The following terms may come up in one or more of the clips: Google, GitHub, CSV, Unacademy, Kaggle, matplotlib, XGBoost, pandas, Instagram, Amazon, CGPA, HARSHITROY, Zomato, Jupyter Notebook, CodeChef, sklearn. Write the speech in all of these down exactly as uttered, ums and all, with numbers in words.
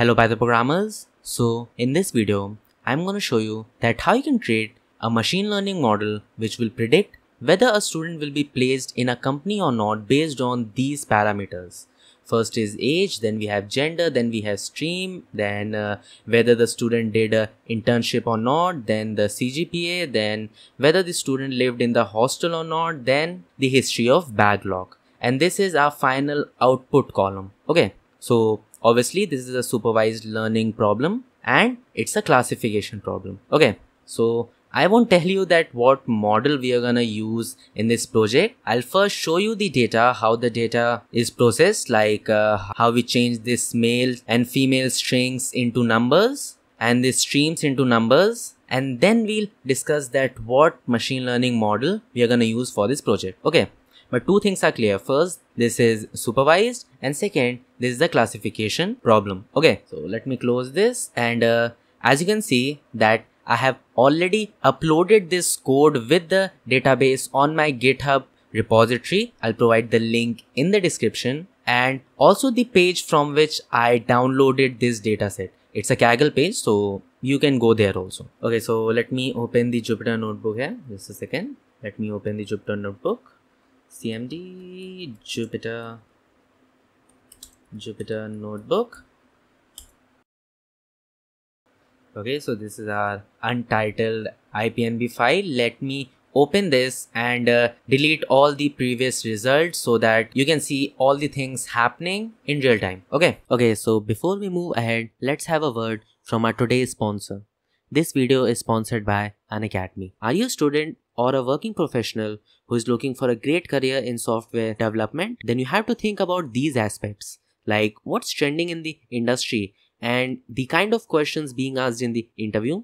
Hello by the programmers. So in this video, I'm going to show you that how you can create a machine learning model which will predict whether a student will be placed in a company or not based on these parameters. First is age, then we have gender, then we have stream, then uh, whether the student did an internship or not, then the C G P A, then whether the student lived in the hostel or not, then the history of backlog. And this is our final output column. Okay, so obviously this is a supervised learning problem and it's a classification problem. Okay, so I won't tell you that what model we are gonna use in this project. I'll first show you the data, how the data is processed, like uh, how we change this male and female strings into numbers and the streams into numbers. And then we'll discuss that what machine learning model we are gonna use for this project. Okay. But two things are clear. First, this is supervised, and second, this is the classification problem. Okay, so let me close this, and uh, as you can see that I have already uploaded this code with the database on my GitHub repository. I'll provide the link in the description and also the page from which I downloaded this dataset. It's a Kaggle page, so you can go there also. Okay, so let me open the Jupyter Notebook here. Just a second. Let me open the Jupyter Notebook. C M D Jupyter Jupyter Notebook. Okay, so this is our untitled I P N B file. Let me open this and uh, delete all the previous results so that you can see all the things happening in real time. Okay. Okay, so before we move ahead, let's have a word from our today's sponsor. This video is sponsored by Unacademy. Are you a student or a working professional who is looking for a great career in software development? Then you have to think about these aspects, like what's trending in the industry and the kind of questions being asked in the interview.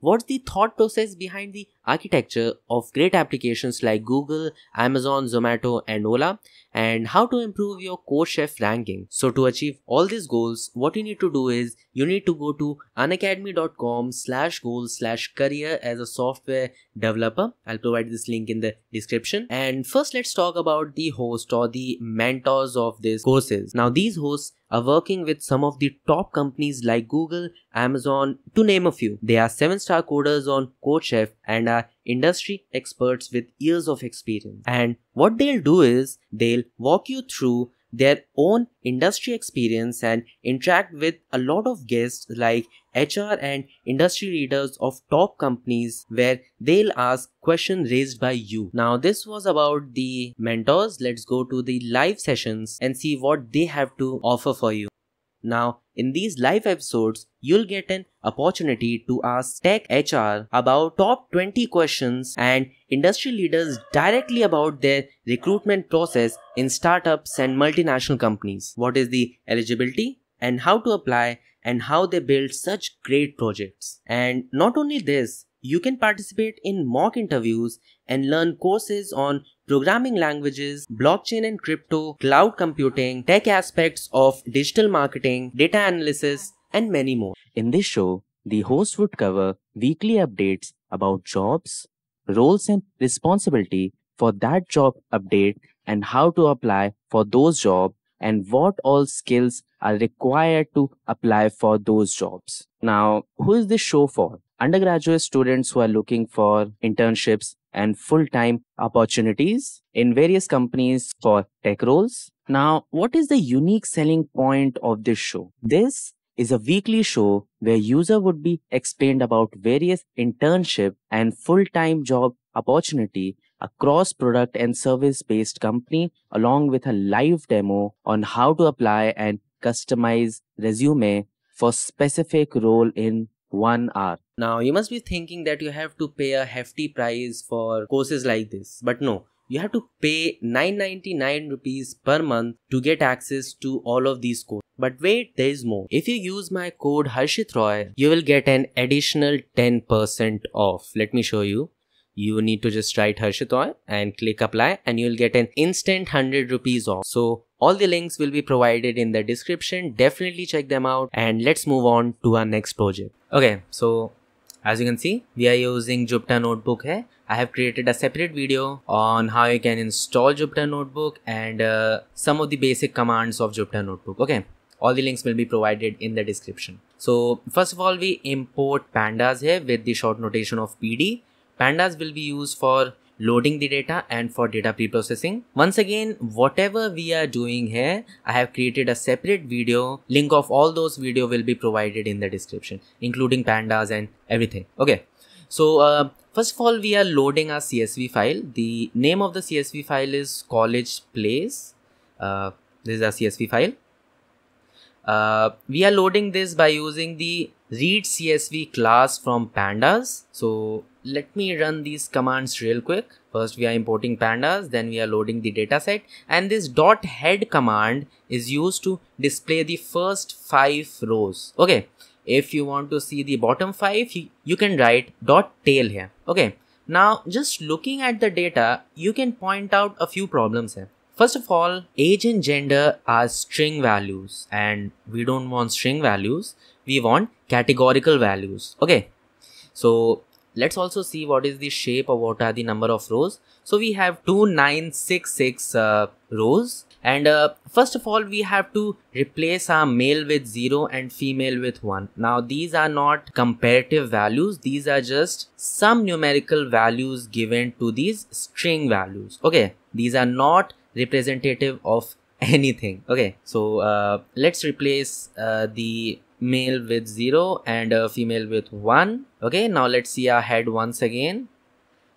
What's the thought process behind the architecture of great applications like Google, Amazon, Zomato and Ola, and how to improve your CodeChef ranking. So to achieve all these goals, what you need to do is you need to go to unacademy.com slash goals slash career as a software developer. I'll provide this link in the description. And first, let's talk about the host or the mentors of these courses. Now, these hosts are working with some of the top companies like Google, Amazon, to name a few. They are seven-star coders on CodeChef and are industry experts with years of experience. And what they'll do is they'll walk you through their own industry experience and interact with a lot of guests like H R and industry leaders of top companies, where they'll ask questions raised by you. Now, this was about the mentors. Let's go to the live sessions and see what they have to offer for you. Now, in these live episodes, you'll get an opportunity to ask tech H R about top twenty questions and industry leaders directly about their recruitment process in startups and multinational companies. What is the eligibility and how to apply and how they build such great projects. And not only this, you can participate in mock interviews and learn courses on programming languages, blockchain and crypto, cloud computing, tech aspects of digital marketing, data analysis, and many more. In this show, the host would cover weekly updates about jobs, roles and responsibility for that job update and how to apply for those jobs and what all skills are required to apply for those jobs. Now, who is this show for? Undergraduate students who are looking for internships and full-time opportunities in various companies for tech roles. Now, what is the unique selling point of this show? This is a weekly show where user would be explained about various internship and full-time job opportunity across product and service-based company, along with a live demo on how to apply and customize resume for specific role in one hour. Now, you must be thinking that you have to pay a hefty price for courses like this, but no, you have to pay nine hundred ninety-nine rupees per month to get access to all of these courses. But wait, there is more. If you use my code HARSHITROY, you will get an additional ten percent off. Let me show you. You need to just write HARSHITROY and click apply, and you'll get an instant one hundred rupees off. So all the links will be provided in the description. Definitely check them out, and let's move on to our next project. Okay, so as you can see, we are using Jupyter Notebook here. I have created a separate video on how you can install Jupyter Notebook and uh, some of the basic commands of Jupyter Notebook. Okay, All the links will be provided in the description. So first of all, we import pandas here with the short notation of P D. Pandas will be used for loading the data and for data preprocessing. Once again, whatever we are doing here, I have created a separate video. Link of all those video will be provided in the description, including pandas and everything. Okay. So uh, first of all, we are loading our C S V file. The name of the C S V file is college place. Uh, this is our C S V file. Uh, we are loading this by using the read C S V class from pandas. So let me run these commands real quick. First, we are importing pandas, then we are loading the dataset, and this dot head command is used to display the first five rows. Okay. If you want to see the bottom five, you can write dot tail here. Okay. Now just looking at the data, you can point out a few problems here. First of all, age and gender are string values, and we don't want string values. We want categorical values. Okay. So let's also see what is the shape or what are the number of rows. So we have two nine six six uh, rows. And uh, first of all, we have to replace our male with zero and female with one. Now these are not comparative values. These are just some numerical values given to these string values. Okay. These are not representative of anything. Okay. So uh, let's replace uh, the male with zero and uh, female with one. Okay. Now let's see our head once again.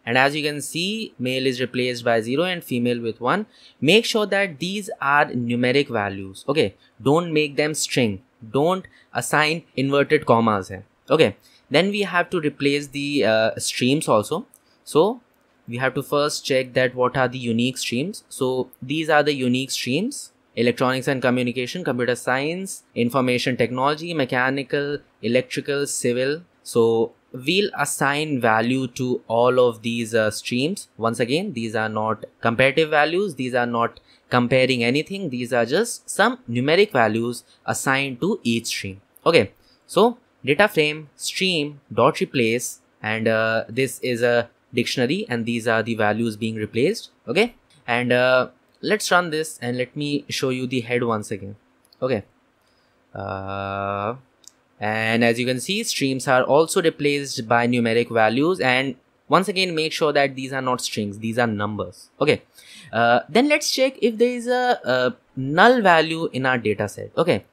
And as you can see, male is replaced by zero and female with one. Make sure that these are numeric values. Okay. Don't make them string. Don't assign inverted commas here. Okay. Then we have to replace the uh, streams also. So we have to first check that what are the unique streams. So these are the unique streams: electronics and communication, computer science, information technology, mechanical, electrical, civil. So we'll assign value to all of these uh, streams. Once again, these are not comparative values. These are not comparing anything. These are just some numeric values assigned to each stream. Okay. So data frame stream dot replace, and uh, this is a dictionary, and these are the values being replaced. Okay. And uh, let's run this and let me show you the head once again. Okay. Uh, And as you can see, streams are also replaced by numeric values. And once again, make sure that these are not strings. These are numbers. Okay. Uh, then let's check if there is a, a null value in our data set. Okay.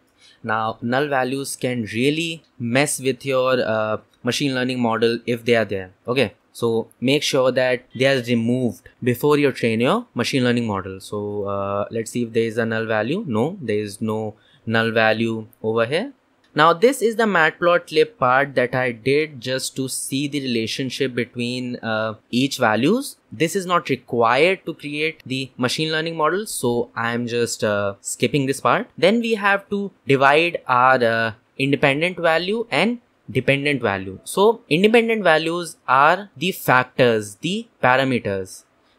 Now, null values can really mess with your uh, machine learning model if they are there. Okay. So make sure that they are removed before you train your machine learning model. So uh, let's see if there is a null value. No, there is no null value over here. Now this is the matplotlib part that I did just to see the relationship between uh, each values. This is not required to create the machine learning model, so I'm just uh, skipping this part. Then we have to divide our uh, independent value and dependent value. So independent values are the factors, the parameters.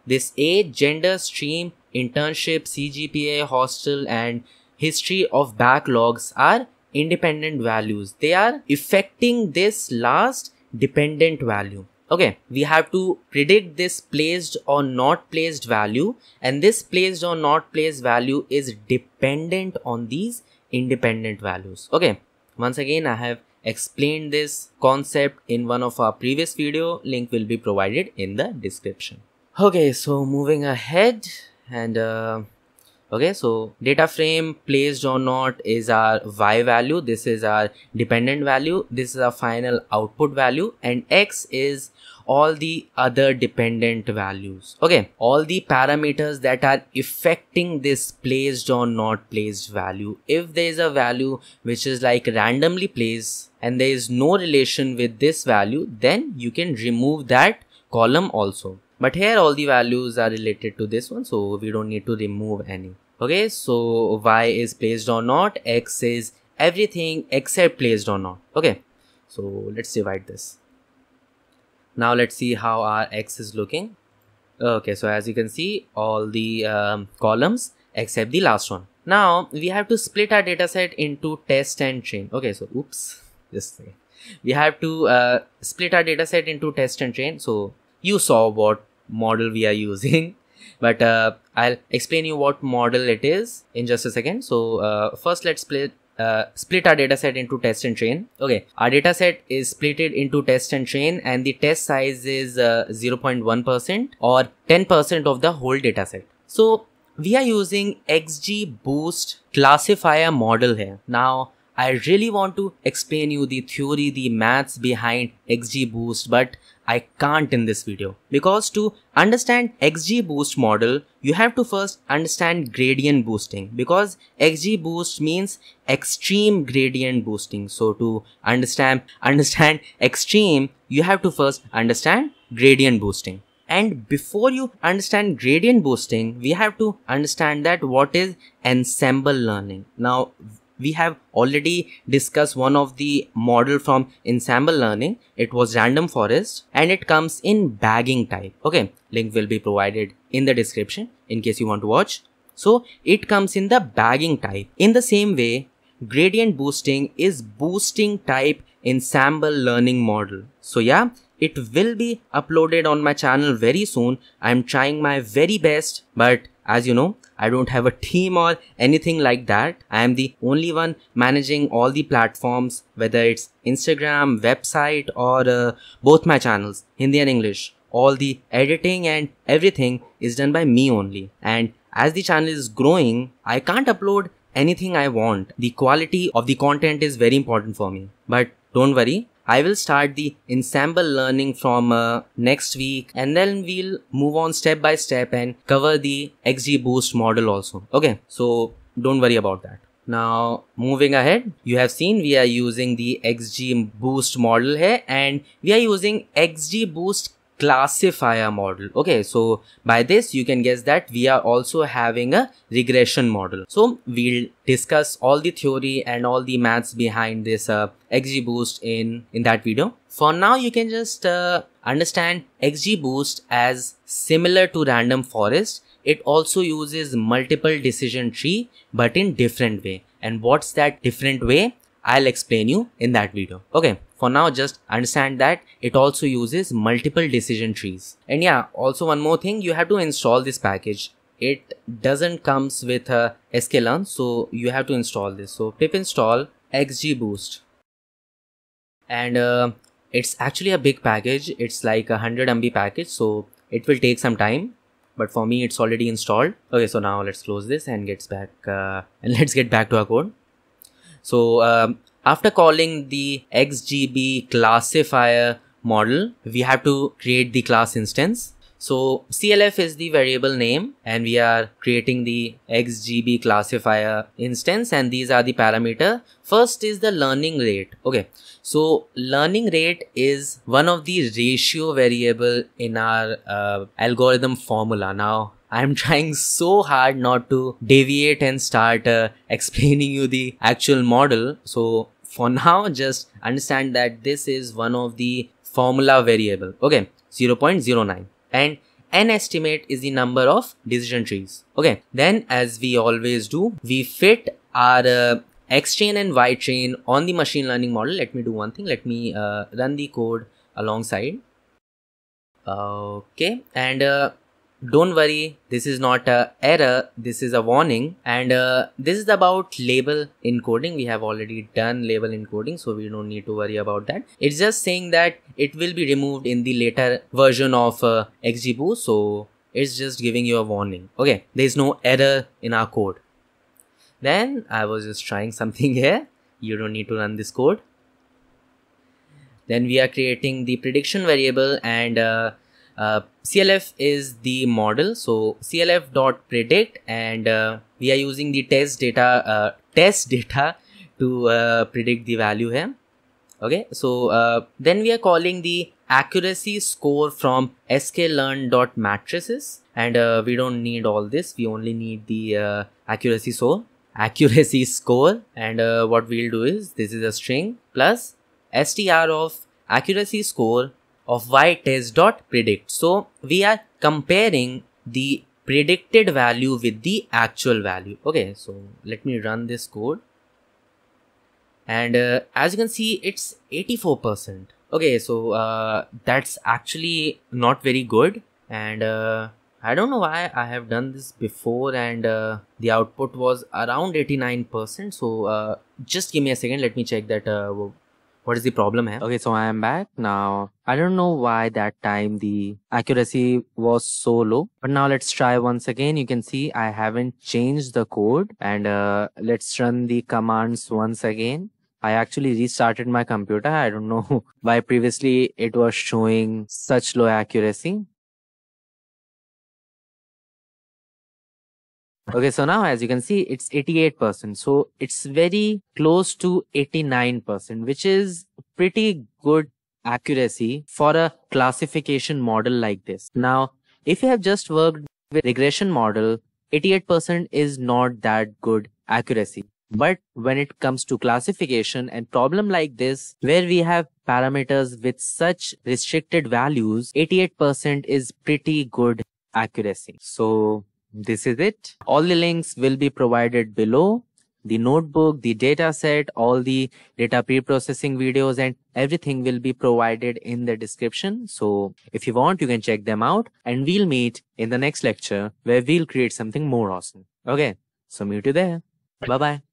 This age, gender, stream, internship, C G P A, hostel, and history of backlogs are independent values. They are affecting this last dependent value. Okay. We have to predict this placed or not placed value, and this placed or not placed value is dependent on these independent values. Okay. Once again, I have explained this concept in one of our previous video. Link will be provided in the description. Okay. So moving ahead, and uh, okay, so data frame placed or not is our Y value. This is our dependent value. This is our final output value, and X is all the other dependent values. Okay, all the parameters that are affecting this placed or not placed value. If there is a value which is like randomly placed and there is no relation with this value, then you can remove that column also. But here all the values are related to this one, so we don't need to remove any. Okay, so Y is placed or not, X is everything except placed or not. Okay, so let's divide this. Now let's see how our X is looking. Okay, so as you can see, all the um, columns except the last one. Now we have to split our data set into test and train. Okay, so oops, this thing. We have to uh, split our data set into test and train. So you saw what model we are using, but uh, I'll explain you what model it is in just a second. So uh, first let's split uh, split our data set into test and train. Okay, our data set is split into test and train, and the test size is zero point one percent uh, or ten percent of the whole data set. So we are using XGBoost classifier model here. Now I really want to explain you the theory, the maths behind XGBoost, but I can't in this video, because to understand XGBoost model, you have to first understand gradient boosting, because XGBoost means extreme gradient boosting. So to understand, understand extreme, you have to first understand gradient boosting. And before you understand gradient boosting, we have to understand that what is ensemble learning. Now, we have already discussed one of the model from ensemble learning. It was random forest, and it comes in bagging type. Okay, link will be provided in the description in case you want to watch. So it comes in the bagging type. In the same way, gradient boosting is boosting type ensemble learning model. So yeah, it will be uploaded on my channel very soon. I'm trying my very best, but as you know, I don't have a team or anything like that. I am the only one managing all the platforms, whether it's Instagram, website, or uh, both my channels, Hindi and English. All the editing and everything is done by me only. And as the channel is growing, I can't upload anything I want. The quality of the content is very important for me. But don't worry, I will start the ensemble learning from uh, next week, and then we'll move on step by step and cover the XGBoost model also. Okay, so don't worry about that. Now moving ahead, you have seen we are using the XGBoost model here, and we are using XGBoost classifier model. Okay, so by this you can guess that we are also having a regression model. So we'll discuss all the theory and all the maths behind this uh, XGBoost in in that video. For now, you can just uh, understand XGBoost as similar to random forest. It also uses multiple decision tree, but in different way. And what's that different way? I'll explain you in that video. Okay, for now just understand that it also uses multiple decision trees. And yeah, also one more thing, you have to install this package. It doesn't comes with a sklearn, so you have to install this. So pip install XGBoost, and uh, it's actually a big package. It's like a one hundred M B package, so it will take some time, but for me it's already installed. Okay, so now let's close this and gets back uh, and let's get back to our code. So um, after calling the XGB classifier model, we have to create the class instance. So C L F is the variable name, and we are creating the XGB classifier instance, and these are the parameter. First is the learning rate. Okay, so learning rate is one of the ratio variable in our uh, algorithm formula. Now I'm trying so hard not to deviate and start uh, explaining you the actual model. So for now, just understand that this is one of the formula variable. Okay, zero point zero nine. And n estimate is the number of decision trees. Okay, then as we always do, we fit our uh, X chain and Y chain on the machine learning model. Let me do one thing. Let me uh, run the code alongside. Okay, and uh, don't worry, this is not a error, this is a warning. And uh, this is about label encoding. We have already done label encoding, so we don't need to worry about that. It's just saying that it will be removed in the later version of uh, XGBoost, so it's just giving you a warning. Okay, there's no error in our code. Then I was just trying something here. You don't need to run this code. Then we are creating the prediction variable, and uh, Uh, C L F is the model, so C L F dot predict, and uh, we are using the test data uh, test data to uh, predict the value here. Okay, so uh, then we are calling the accuracy score from sklearn.matrices, and uh, we don't need all this. We only need the uh, accuracy score accuracy score and uh, what we'll do is, this is a string plus str of accuracy score of y test dot predict. So we are comparing the predicted value with the actual value. Okay, so let me run this code, and uh, as you can see, it's eighty-four percent. Okay, so uh, that's actually not very good, and uh, I don't know why I have done this before, and uh, the output was around eighty-nine percent. So uh, just give me a second, let me check that uh, what is the problem here. Okay, so I am back now. I don't know why that time the accuracy was so low, but now let's try once again. You can see I haven't changed the code, and uh, let's run the commands once again. I actually restarted my computer. I don't know why previously it was showing such low accuracy. Okay, so now as you can see, it's eighty-eight percent. So it's very close to eighty-nine percent, which is pretty good accuracy for a classification model like this. Now, if you have just worked with regression model, eighty-eight percent is not that good accuracy. But when it comes to classification and problem like this, where we have parameters with such restricted values, eighty-eight percent is pretty good accuracy. So this is it. All the links will be provided below. The notebook, the dataset, all the data pre-processing videos and everything will be provided in the description. So if you want, you can check them out, and we'll meet in the next lecture where we'll create something more awesome. Okay, so meet you there. Bye-bye.